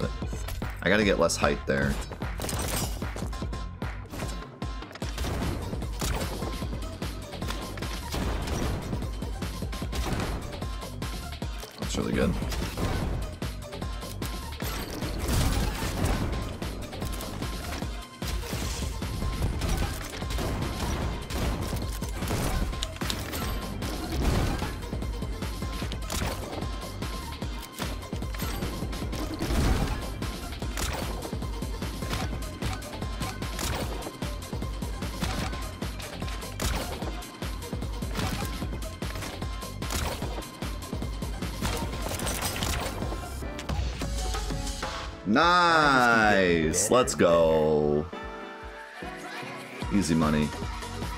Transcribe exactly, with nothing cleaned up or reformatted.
do it. I gotta get less height there. That's really good. Nice! Let's go. Easy money.